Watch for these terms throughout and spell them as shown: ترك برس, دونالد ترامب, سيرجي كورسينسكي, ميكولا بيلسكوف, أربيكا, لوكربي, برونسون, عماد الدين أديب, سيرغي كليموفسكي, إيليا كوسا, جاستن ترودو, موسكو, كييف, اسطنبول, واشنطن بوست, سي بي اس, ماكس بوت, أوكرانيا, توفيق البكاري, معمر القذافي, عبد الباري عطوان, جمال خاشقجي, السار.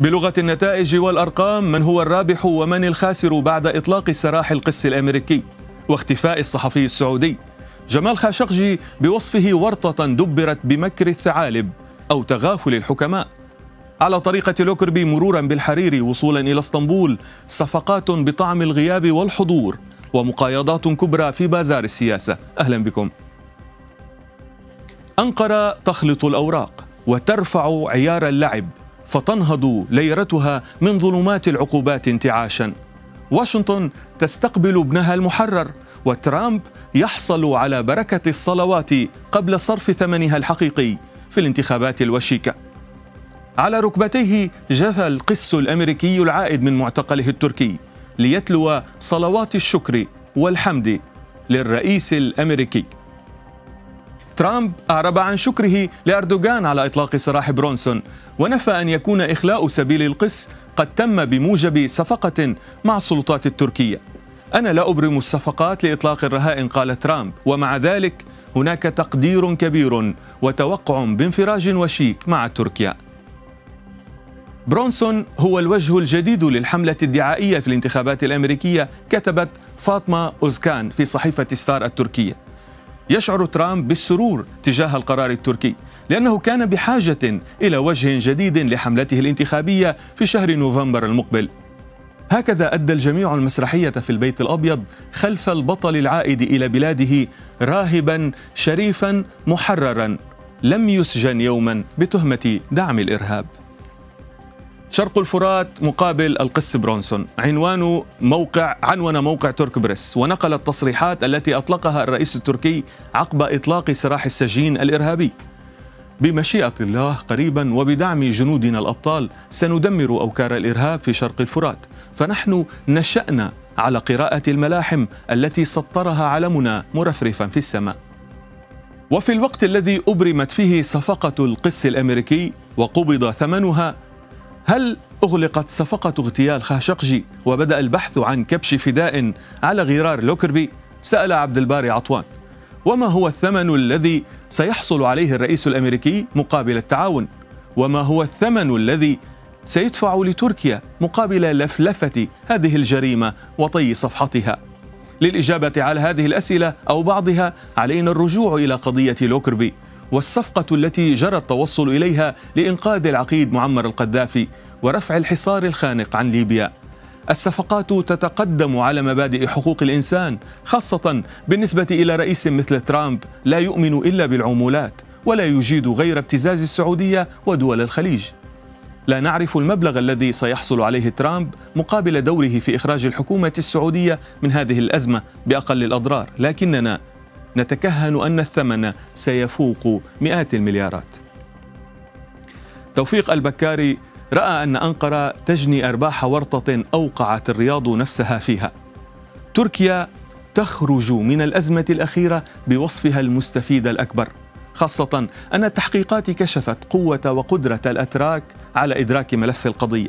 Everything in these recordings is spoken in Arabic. بلغة النتائج والأرقام من هو الرابح ومن الخاسر بعد إطلاق السراح القسي الأمريكي واختفاء الصحفي السعودي جمال خاشقجي بوصفه ورطة دبرت بمكر الثعالب أو تغافل الحكماء. على طريقة لوكربي مرورا بالحريري وصولا إلى اسطنبول، صفقات بطعم الغياب والحضور ومقايضات كبرى في بازار السياسة. أهلا بكم. أنقرة تخلط الأوراق وترفع عيار اللعب فتنهض ليرتها من ظلمات العقوبات انتعاشا. واشنطن تستقبل ابنها المحرر وترامب يحصل على بركة الصلوات قبل صرف ثمنها الحقيقي في الانتخابات الوشيكة. على ركبتيه جثى القس الأمريكي العائد من معتقله التركي ليتلو صلوات الشكر والحمد للرئيس الأمريكي. ترامب أعرب عن شكره لأردوغان على إطلاق سراح برونسون ونفى أن يكون إخلاء سبيل القس قد تم بموجب صفقة مع السلطات التركية. أنا لا أبرم الصفقات لإطلاق الرهائن، قال ترامب، ومع ذلك هناك تقدير كبير وتوقع بانفراج وشيك مع تركيا. برونسون هو الوجه الجديد للحملة الدعائية في الانتخابات الأمريكية، كتبت فاطمة أوزكان في صحيفة السار التركية. يشعر ترامب بالسرور تجاه القرار التركي لأنه كان بحاجة إلى وجه جديد لحملته الانتخابية في شهر نوفمبر المقبل. هكذا أدى الجميع المسرحية في البيت الأبيض خلف البطل العائد إلى بلاده، راهبا شريفا محررا لم يسجن يوما بتهمة دعم الإرهاب. شرق الفرات مقابل القس برونسون، عنون موقع ترك برس، ونقل التصريحات التي أطلقها الرئيس التركي عقب إطلاق سراح السجين الإرهابي. بمشيئة الله قريبا وبدعم جنودنا الأبطال سندمر أوكار الإرهاب في شرق الفرات، فنحن نشأنا على قراءة الملاحم التي سطرها علمنا مرفرفا في السماء. وفي الوقت الذي أبرمت فيه صفقة القس الأمريكي وقبض ثمنها، هل أغلقت صفقة اغتيال خاشقجي وبدأ البحث عن كبش فداء على غرار لوكربي؟ سأل عبد الباري عطوان. وما هو الثمن الذي سيحصل عليه الرئيس الأمريكي مقابل التعاون؟ وما هو الثمن الذي سيدفع لتركيا مقابل لفلفة هذه الجريمة وطي صفحتها؟ للإجابة على هذه الأسئلة أو بعضها علينا الرجوع إلى قضية لوكربي والصفقة التي جرى التوصل إليها لإنقاذ العقيد معمر القذافي ورفع الحصار الخانق عن ليبيا. الصفقات تتقدم على مبادئ حقوق الإنسان، خاصة بالنسبة إلى رئيس مثل ترامب لا يؤمن إلا بالعمولات ولا يجيد غير ابتزاز السعودية ودول الخليج. لا نعرف المبلغ الذي سيحصل عليه ترامب مقابل دوره في إخراج الحكومة السعودية من هذه الأزمة بأقل الأضرار، لكننا نتكهن أن الثمن سيفوق مئات المليارات. توفيق البكاري رأى أن أنقرة تجني أرباح ورطة أوقعت الرياض نفسها فيها. تركيا تخرج من الأزمة الأخيرة بوصفها المستفيد الأكبر، خاصة أن التحقيقات كشفت قوة وقدرة الأتراك على إدراك ملف القضية.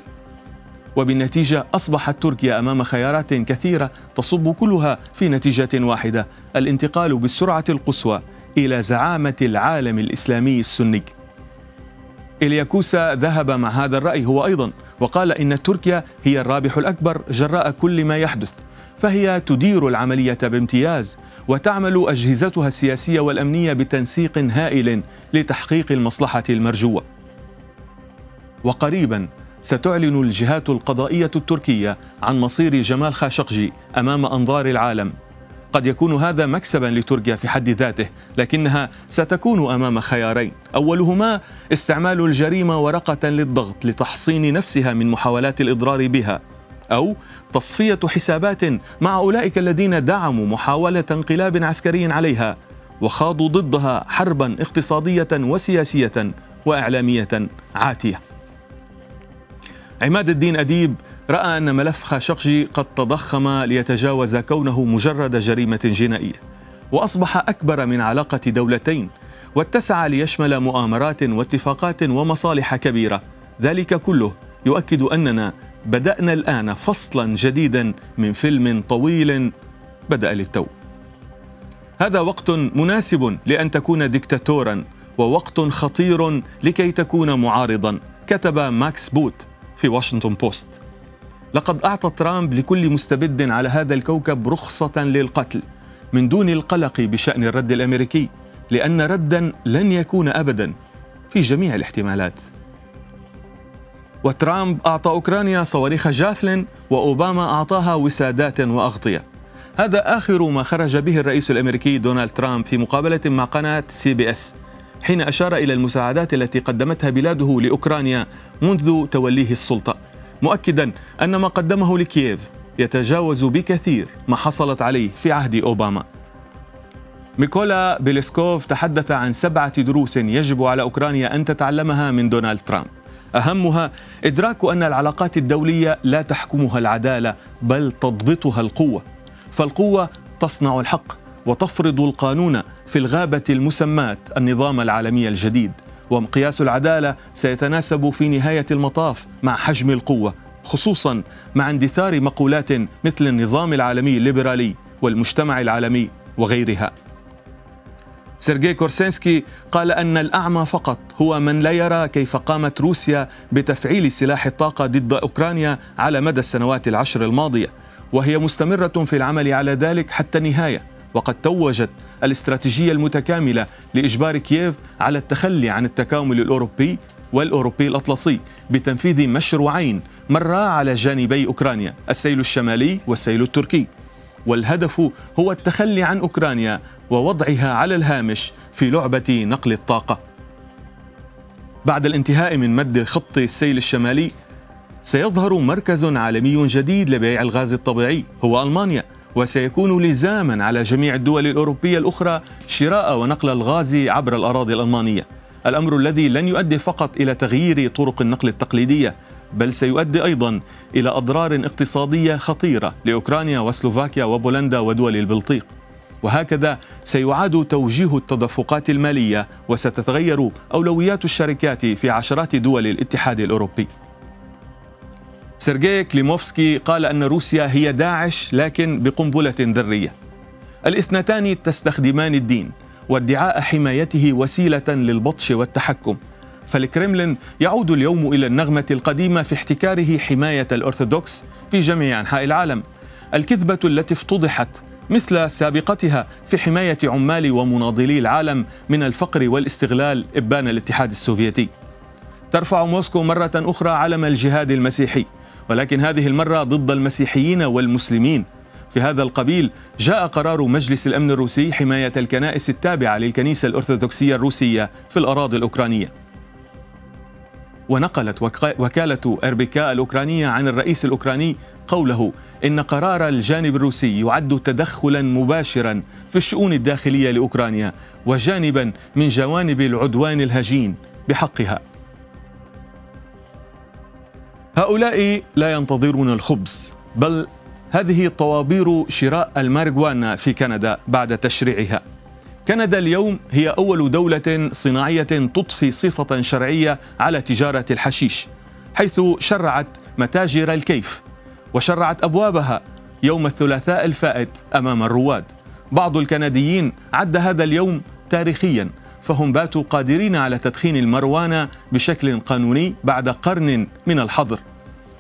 وبالنتيجة أصبحت تركيا أمام خيارات كثيرة تصب كلها في نتيجة واحدة: الانتقال بالسرعة القصوى إلى زعامة العالم الإسلامي السني. إيليا كوسا ذهب مع هذا الرأي هو أيضا، وقال إن تركيا هي الرابح الأكبر جراء كل ما يحدث، فهي تدير العملية بامتياز وتعمل أجهزتها السياسية والأمنية بتنسيق هائل لتحقيق المصلحة المرجوة. وقريبا ستعلن الجهات القضائية التركية عن مصير جمال خاشقجي أمام أنظار العالم. قد يكون هذا مكسبا لتركيا في حد ذاته، لكنها ستكون أمام خيارين: أولهما استعمال الجريمة ورقة للضغط لتحصين نفسها من محاولات الإضرار بها، أو تصفية حسابات مع أولئك الذين دعموا محاولة انقلاب عسكري عليها وخاضوا ضدها حربا اقتصادية وسياسية وإعلامية عاتية. عماد الدين أديب رأى أن ملف خاشقجي قد تضخم ليتجاوز كونه مجرد جريمة جنائية، وأصبح أكبر من علاقة دولتين، واتسع ليشمل مؤامرات واتفاقات ومصالح كبيرة. ذلك كله يؤكد أننا بدأنا الآن فصلا جديدا من فيلم طويل بدأ للتو. هذا وقت مناسب لأن تكون ديكتاتورا، ووقت خطير لكي تكون معارضا، كتب ماكس بوت في واشنطن بوست. لقد أعطى ترامب لكل مستبد على هذا الكوكب رخصة للقتل من دون القلق بشأن الرد الأمريكي، لأن ردا لن يكون أبدا في جميع الاحتمالات. وترامب أعطى أوكرانيا صواريخ جافلين، وأوباما أعطاها وسادات وأغطية. هذا آخر ما خرج به الرئيس الأمريكي دونالد ترامب في مقابلة مع قناة سي بي اس، حين أشار إلى المساعدات التي قدمتها بلاده لأوكرانيا منذ توليه السلطة، مؤكدا أن ما قدمه لكييف يتجاوز بكثير ما حصلت عليه في عهد أوباما. ميكولا بيلسكوف تحدث عن 7 دروس يجب على أوكرانيا أن تتعلمها من دونالد ترامب، أهمها إدراك أن العلاقات الدولية لا تحكمها العدالة بل تضبطها القوة، فالقوة تصنع الحق وتفرض القانون في الغابة المسماة النظام العالمي الجديد، ومقياس العدالة سيتناسب في نهاية المطاف مع حجم القوة، خصوصا مع اندثار مقولات مثل النظام العالمي الليبرالي والمجتمع العالمي وغيرها. سيرجي كورسينسكي قال أن الأعمى فقط هو من لا يرى كيف قامت روسيا بتفعيل سلاح الطاقة ضد أوكرانيا على مدى السنوات 10 الماضية، وهي مستمرة في العمل على ذلك حتى النهاية، وقد توجت الاستراتيجية المتكاملة لإجبار كييف على التخلي عن التكامل الأوروبي والأوروبي الأطلسي بتنفيذ مشروعين مرا على جانبي أوكرانيا، السيل الشمالي والسيل التركي، والهدف هو التخلي عن أوكرانيا ووضعها على الهامش في لعبة نقل الطاقة. بعد الانتهاء من مد خط السيل الشمالي سيظهر مركز عالمي جديد لبيع الغاز الطبيعي هو ألمانيا، وسيكون لزاما على جميع الدول الأوروبية الأخرى شراء ونقل الغاز عبر الأراضي الألمانية، الأمر الذي لن يؤدي فقط إلى تغيير طرق النقل التقليدية بل سيؤدي أيضا إلى أضرار اقتصادية خطيرة لأوكرانيا وسلوفاكيا وبولندا ودول البلطيق، وهكذا سيعاد توجيه التدفقات المالية وستتغير أولويات الشركات في عشرات دول الاتحاد الأوروبي. سيرغي كليموفسكي قال أن روسيا هي داعش لكن بقنبلة ذرية. الاثنتان تستخدمان الدين وادعاء حمايته وسيلة للبطش والتحكم، فالكرملين يعود اليوم إلى النغمة القديمة في احتكاره حماية الأرثوذكس في جميع أنحاء العالم، الكذبة التي افتضحت مثل سابقتها في حماية عمال ومناضلي العالم من الفقر والاستغلال إبان الاتحاد السوفيتي. ترفع موسكو مرة أخرى علم الجهاد المسيحي، ولكن هذه المرة ضد المسيحيين والمسلمين. في هذا القبيل جاء قرار مجلس الأمن الروسي حماية الكنائس التابعة للكنيسة الأرثوذكسية الروسية في الأراضي الأوكرانية. ونقلت وكالة أربيكا الأوكرانية عن الرئيس الأوكراني قوله إن قرار الجانب الروسي يعد تدخلا مباشرا في الشؤون الداخلية لأوكرانيا وجانبا من جوانب العدوان الهجين بحقها. هؤلاء لا ينتظرون الخبز، بل هذه طوابير شراء الماريجوانا في كندا بعد تشريعها. كندا اليوم هي أول دولة صناعية تضفي صفة شرعية على تجارة الحشيش، حيث شرعت متاجر الكيف وشرعت أبوابها يوم الثلاثاء الفائت أمام الرواد. بعض الكنديين عد هذا اليوم تاريخيا، فهم باتوا قادرين على تدخين المروانة بشكل قانوني بعد قرن من الحظر.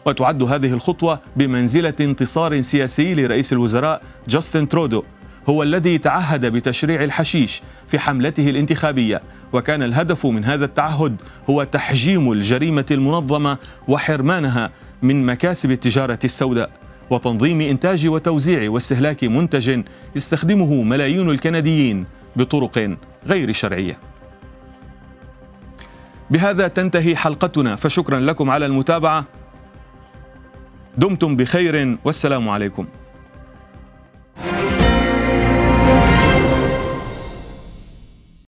وتعد هذه الخطوة بمنزلة انتصار سياسي لرئيس الوزراء جاستن ترودو، هو الذي تعهد بتشريع الحشيش في حملته الانتخابية، وكان الهدف من هذا التعهد هو تحجيم الجريمة المنظمة وحرمانها من مكاسب التجارة السوداء وتنظيم إنتاج وتوزيع واستهلاك منتج يستخدمه ملايين الكنديين بطرق غير شرعية. بهذا تنتهي حلقتنا، فشكرا لكم على المتابعة، دمتم بخير والسلام عليكم.